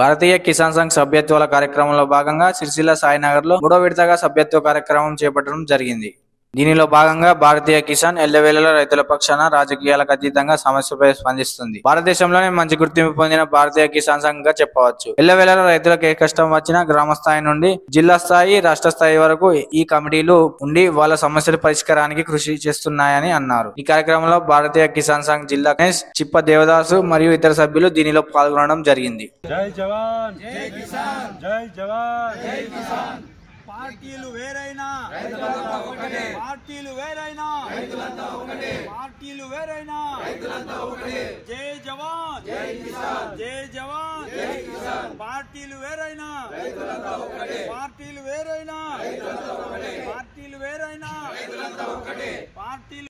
భారతీయ కిసాన్ సంఘ్ సభ్యత్వాల కార్యక్రమంలో భాగంగా సిరిసిల్ల సాయినగర్ లో 3వ విడతగా సభ్యత్వ కార్యక్రమం చేపట్టడం జరిగింది. దీనిలో భాగంగా భారతీయ కిసాన్ ఎల్లవేళలా రైతుల పక్షాన రాజకీయాలకు అతీతంగా సమస్యపై స్పందిస్తుంది. భారతదేశంలోనే మంచి గుర్తింపు పొందిన భారతీయ కిసాన్ సంఘ్ గా చెప్పవచ్చు. ఎల్లవేళలా రైతులకు ఏ కష్టం వచ్చినా గ్రామ స్థాయి నుండి జిల్లా స్థాయి, రాష్ట్ర స్థాయి వరకు ఈ కమిటీలు ఉండి వాళ్ళ సమస్యల పరిష్కారానికి కృషి చేస్తున్నాయని అన్నారు. ఈ కార్యక్రమంలో భారతీయ కిసాన్ సంఘ్ జిల్లా చిప్ప దేవదాసు మరియు ఇతర సభ్యులు దీనిలో పాల్గొనడం జరిగింది. జై జవాన్, జై కిసాన్, జై జవాన్, జై కిసాన్. పార్టీలు వేరైనా రైతులంతా ఒకటే, పార్టీలు వేరైనా రైతులంతా ఒకటే, పార్టీలు వేరైనా రైతులంతా ఒకటే. జై జవాన్, జై కిసాన్, జై జవాన్, జై కిసాన్. పార్టీలు వేరైనా రైతులంతా ఒకటే, పార్టీలు వేరైనా రైతులంతా ఒకటే, పార్టీలు వేరైనా రైతులంతా ఒకటే, పార్టీలు